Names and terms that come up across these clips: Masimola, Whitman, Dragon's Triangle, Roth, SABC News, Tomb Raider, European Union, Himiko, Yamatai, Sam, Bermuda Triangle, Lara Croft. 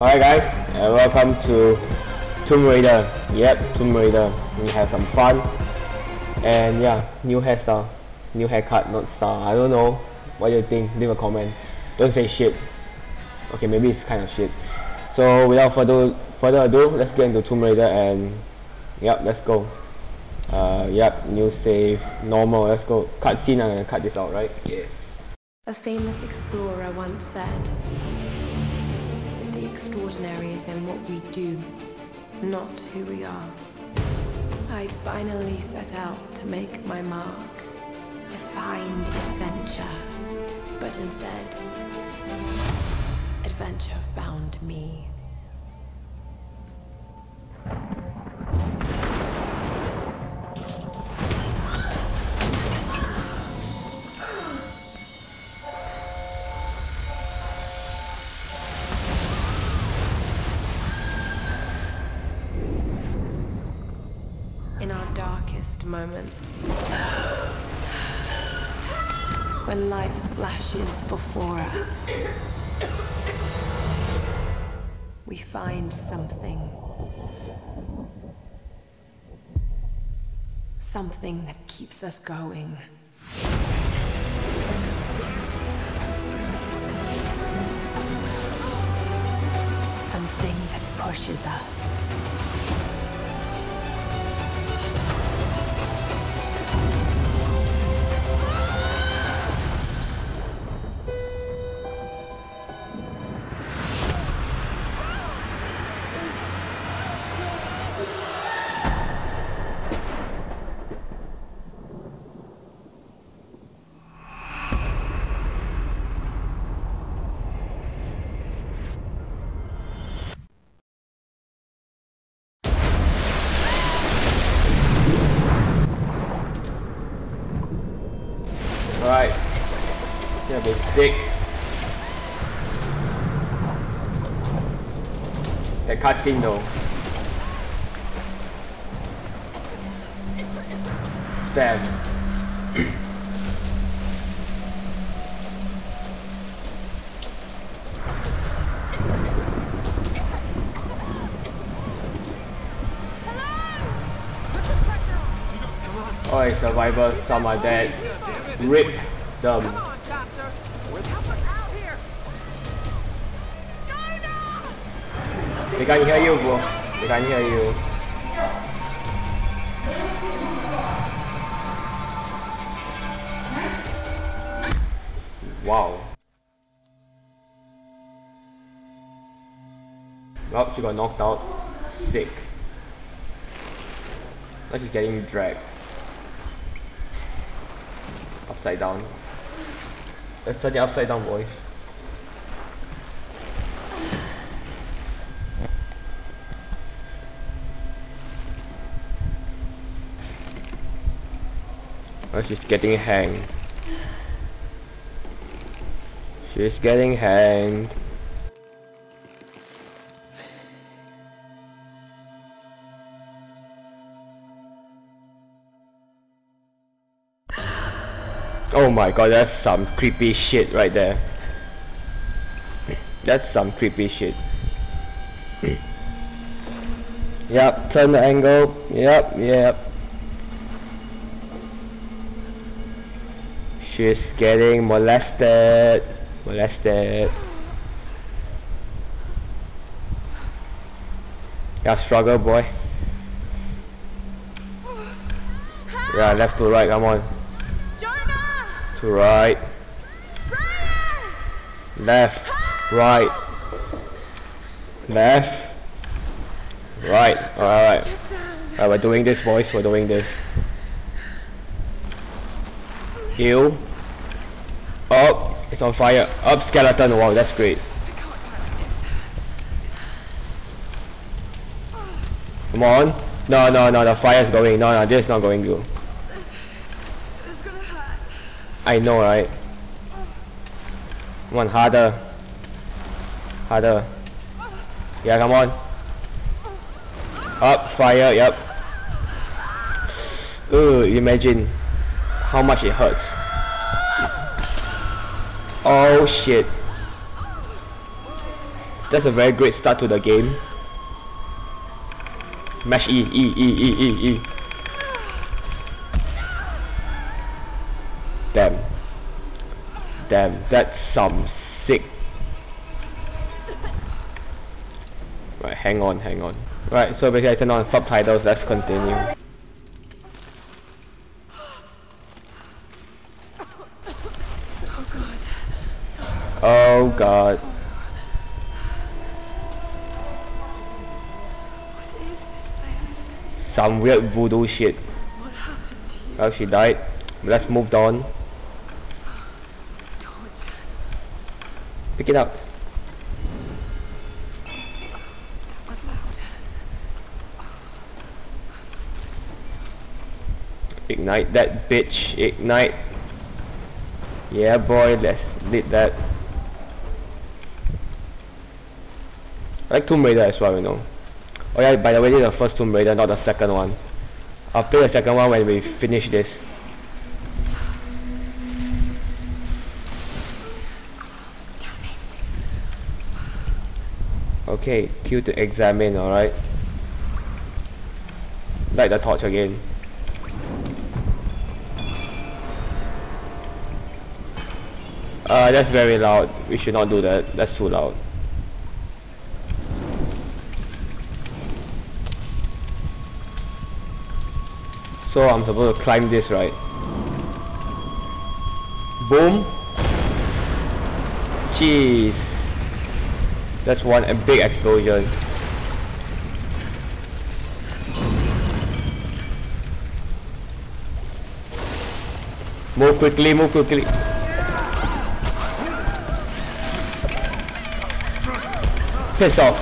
Alright guys, and welcome to Tomb Raider. Yep, Tomb Raider. We have some fun. And yeah, new hairstyle. New haircut, not style. I don't know what you think. Leave a comment. Don't say shit. Okay, maybe it's kind of shit. So without further ado, let's get into Tomb Raider and yep, let's go. Yep, new save, normal, let's go. Cutscene, I'm gonna cut this out, right? Yeah. A famous explorer once said, extraordinary is in what we do, not who we are. I finally set out to make my mark, to find adventure, but instead, adventure found me. Moments when life flashes before us, we find something that keeps us going. Something that pushes us. Alright, yeah, big stick. That cutscene though. Damn. Alright, survivors, some are dead. RIP them. Come on, Doctor. Help us out here. Jonah! They can't hear you, bro. They can't hear you. Wow. Well, she got knocked out. Sick. Like she's getting dragged. Upside down. Let's turn the upside down, boys. Oh, she's getting hanged. She's getting hanged. Oh my god, that's some creepy shit right there. That's some creepy shit. Yep, turn the angle. Yep. She's getting molested. Yeah, struggle, boy. Yeah, left to right, come on. To right, left, right, left, right. Alright, we're doing this, boys. We're doing this. Heal. Up. It's on fire. Up, skeleton. Wow, that's great. Come on. No. The fire's going. No, this is not going to. I know, right? Come on, harder. Yeah, come on. Up, fire, yep. Ooh, imagine how much it hurts. Oh shit. That's a very great start to the game. Mash E. Damn, that's some sick. Right, hang on. Right, so basically I turn on subtitles, let's continue. Oh god. What is this place? Some weird voodoo shit. What happened to you? Well, she died. Let's move on. Pick it up. That was loud. Ignite that bitch. Ignite. Yeah boy, let's lit that. I like Tomb Raider as well, you know. Oh yeah, by the way, this is the first Tomb Raider, not the second one. I'll play the second one when we finish this. Okay, Q to examine, alright. Light the torch again. That's very loud. We should not do that. That's too loud. So I'm supposed to climb this, right? Boom! Jeez! That's one big explosion. Move quickly. Piss off.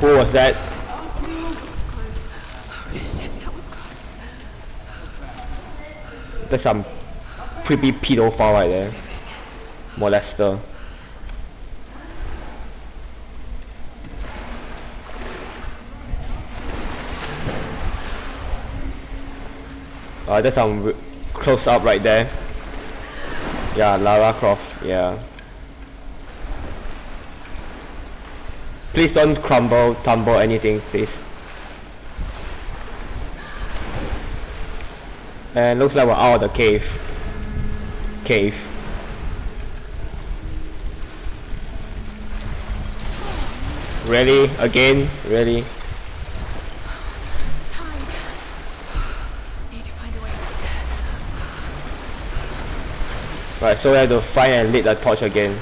Who was that? That's some creepy pedophile right there. Molester. That's some close up right there. Yeah, Lara Croft. Yeah. Please don't crumble, tumble, anything, please. And looks like we're out of the cave. Really? Again? Really? Right, so we have to find and lit the torch again.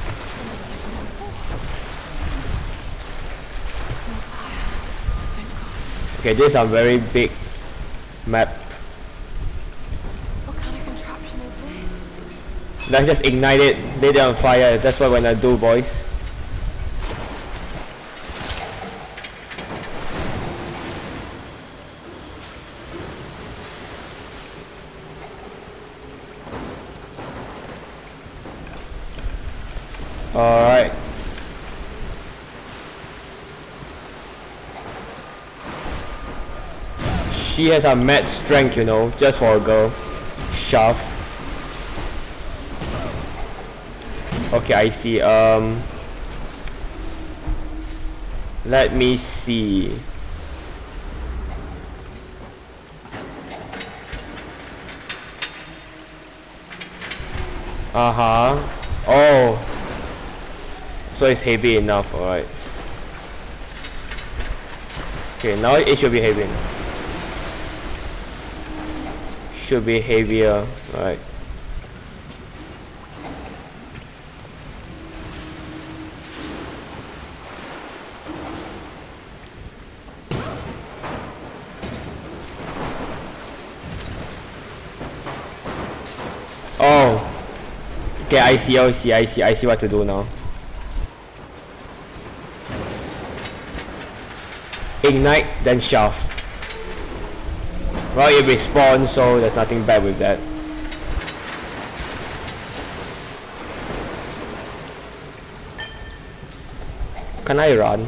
Okay, this is a very big map. What kind of contraption is this? Let's just ignite it, lit it on fire, that's what we're gonna do, boys. Alright. She has a mad strength, you know, just for a girl. Shove. Okay, I see. Let me see. Oh. So it's heavy enough, alright. Okay, now it should be heavy enough. Should be heavier, alright. Oh! Okay, I see what to do now. Ignite, then shove. Well, it respawns, so there's nothing bad with that. Can I run?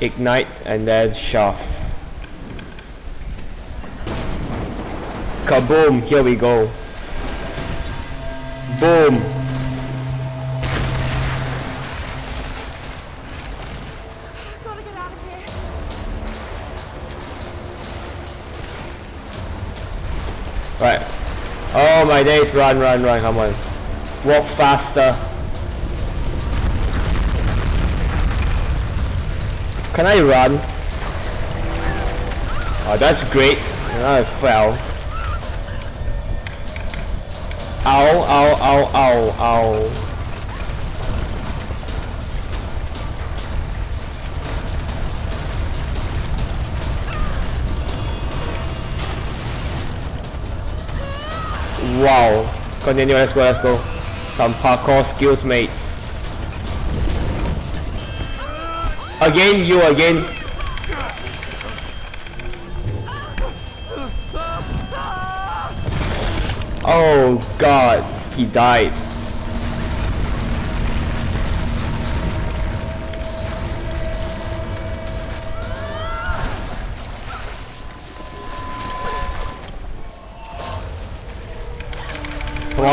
Ignite and then shove. Kaboom! Here we go. Boom. Gotta get out of here. Right. Oh my days, run, come on. Walk faster. Can I run? Oh, that's great. I fell. Ow, ow, ow, ow, ow. Wow. Continue, let's go. Some parkour skills, mate. You again. Oh god, he died.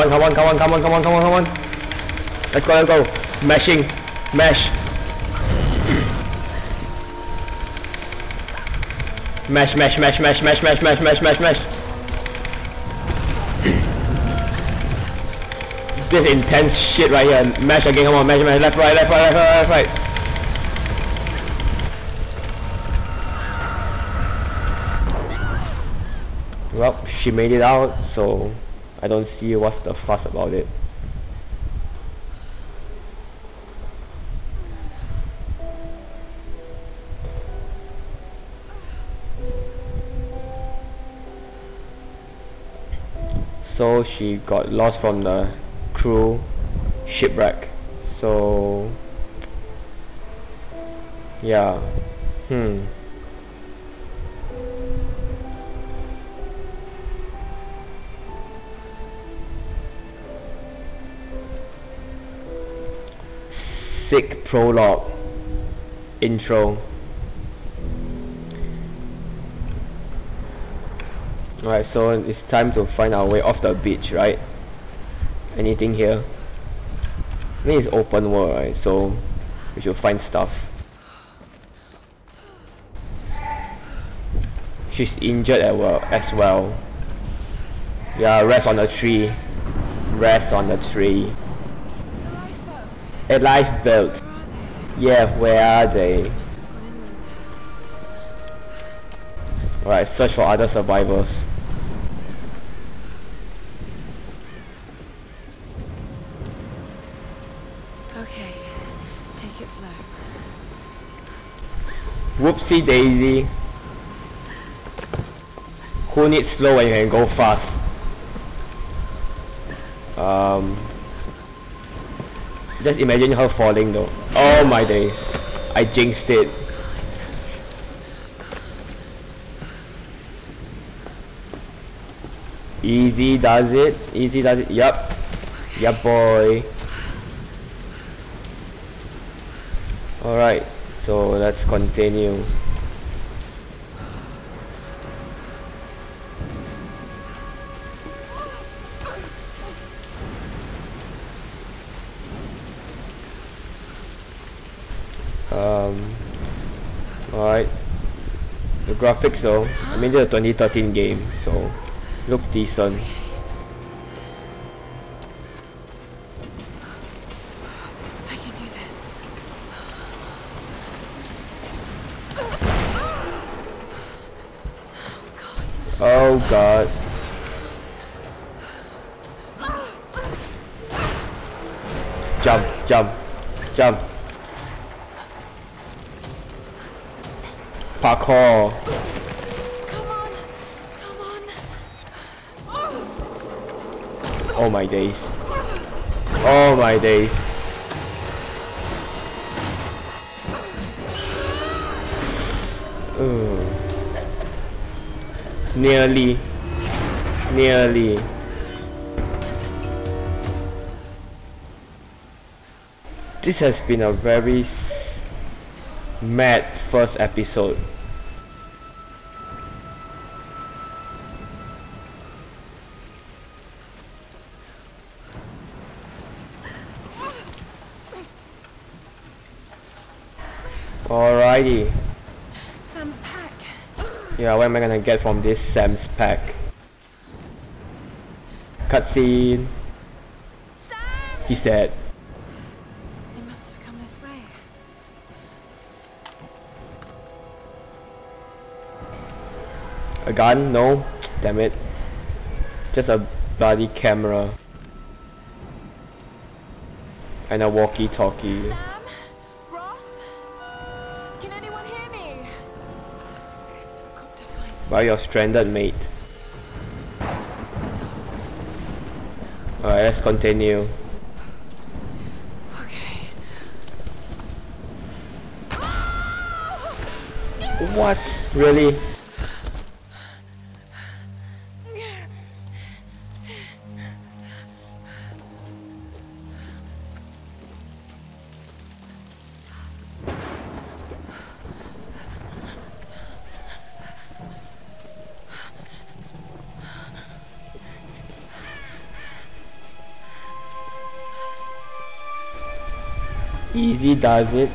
Come on. Let's go. Mesh. Mesh. This intense shit right here. Mash again, come on, mash. Left, right. Well, she made it out, so I don't see what's the fuss about it. So she got lost from the crew shipwreck, so yeah. Sick prologue intro. Alright, so it's time to find our way off the beach, right? Anything here? I mean, it's open world, right? So we should find stuff. She's injured as well. Yeah, rest on the tree. A lifeboat. Yeah, where are they? Alright, search for other survivors. Whoopsie daisy. Who needs slow when you can go fast? Just imagine her falling though. Oh my days. I jinxed it. Easy does it. Yup boy. Alright. So let's continue. Alright. The graphics though, I mean, it's a 2013 game, so looks decent. Oh god. Jump. Parkour. Come on. Oh my days. Nearly. This has been a very mad first episode. Alrighty. Sam's pack. Yeah, what am I gonna get from this Sam's pack? Cutscene. Sam! He's dead. They must have come this way. A gun? No. Damn it. Just a bloody camera. And a walkie-talkie. Sam? Roth? Can anyone hear me? I've got to find you. Well, you're stranded, mate. Alright, let's continue. Okay. What? Really? Easy does it.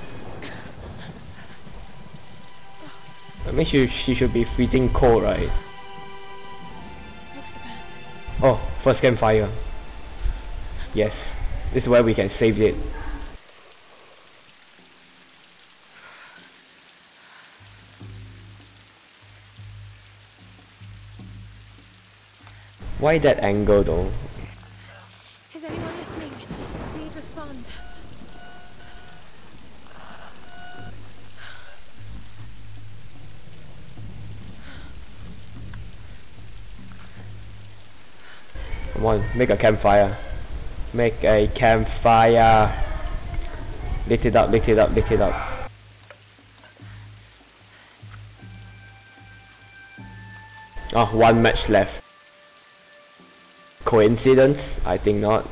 I mean, she should be freezing cold, right? Oh, first campfire. Yes, this is where we can save it. Why that angle though? Is anyone listening? Please respond. Come on, make a campfire. Make a campfire. Light it up, light it up, light it up. Oh, one match left. Coincidence? I think not.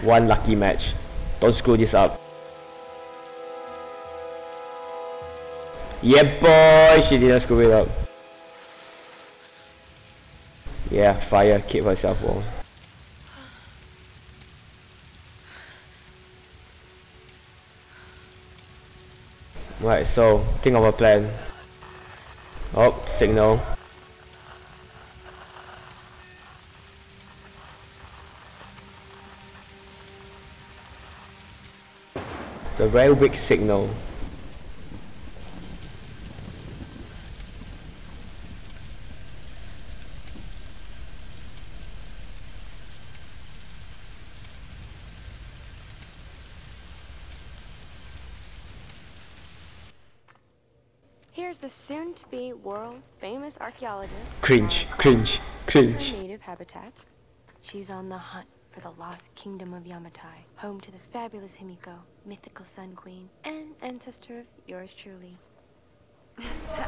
One lucky match. Don't screw this up. Yeah boy, she didn't screw it up. Yeah, fire, keep herself warm. Right, so think of a plan. Oh, signal. It's a very weak signal. Here's the soon-to-be world-famous archaeologist. Cringe, cringe, cringe. Her native habitat. She's on the hunt for the lost kingdom of Yamatai, home to the fabulous Himiko, mythical sun queen, and ancestor of yours truly.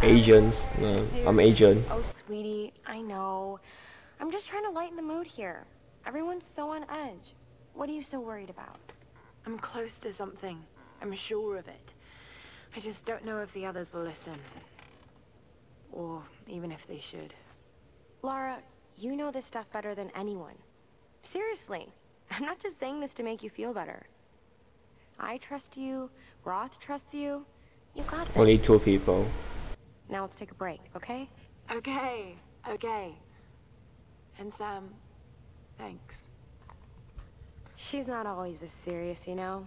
Asians. No, I'm Asian. Oh, sweetie, I know. I'm just trying to lighten the mood here. Everyone's so on edge. What are you so worried about? I'm close to something. I'm sure of it. I just don't know if the others will listen. Or even if they should. Lara, you know this stuff better than anyone. Seriously, I'm not just saying this to make you feel better. I trust you, Roth trusts you, you got this. Only two people. Now let's take a break, okay? Okay, okay. And Sam, thanks. She's not always this serious, you know?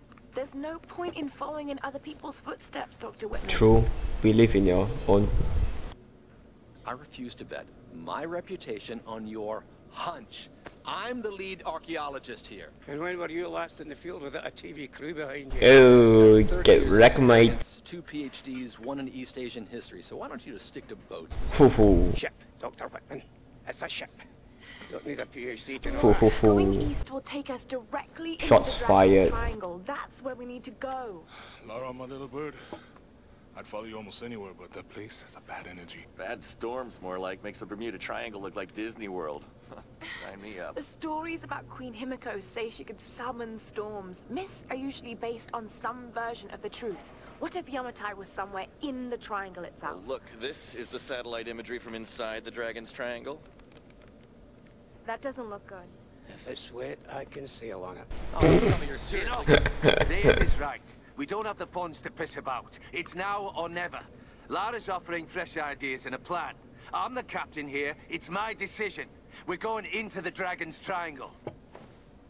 There's no point in following in other people's footsteps, Dr. Whitman. True. We live in your own. I refuse to bet my reputation on your hunch. I'm the lead archaeologist here. And when were you last in the field without a TV crew behind you? Oh, get wrecked, mate. 2 PhDs, 1 in East Asian history, so why don't you just stick to boats? Ship, Dr. Whitman. It's a ship. Don't need a PhD to know that. Going east will take us directly into the Dragon's Triangle. That's where we need to go. Lara, my little bird. I'd follow you almost anywhere, but that place has a bad energy. Bad storms, more like, makes the Bermuda Triangle look like Disney World. Sign me up. The stories about Queen Himiko say she could summon storms. Myths are usually based on some version of the truth. What if Yamatai was somewhere in the triangle itself? Well, look, this is the satellite imagery from inside the Dragon's Triangle. That doesn't look good. If I sweat, I can sail on it. Oh, tell me you're serious. Dave is right. We don't have the funds to piss about. It's now or never. Lara's offering fresh ideas and a plan. I'm the captain here. It's my decision. We're going into the Dragon's Triangle.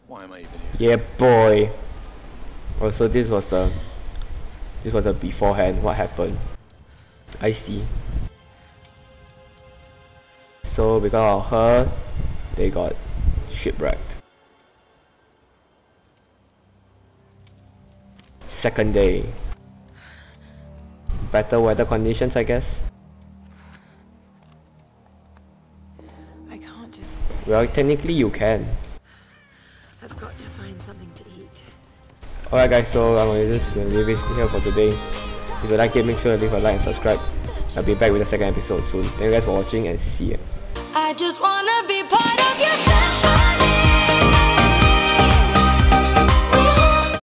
Why am I even here? Yeah, boy. Oh, so this was a beforehand. What happened? I see. So because of her, they got shipwrecked. Second day. Better weather conditions, I guess. I can't just sit. Well, technically you can. I've got to find something to eat. Alright guys, so I'm gonna just leave it here for today. If you like it, make sure to leave a like and subscribe. I'll be back with the second episode soon. Thank you guys for watching and see ya. I just wanna be part of your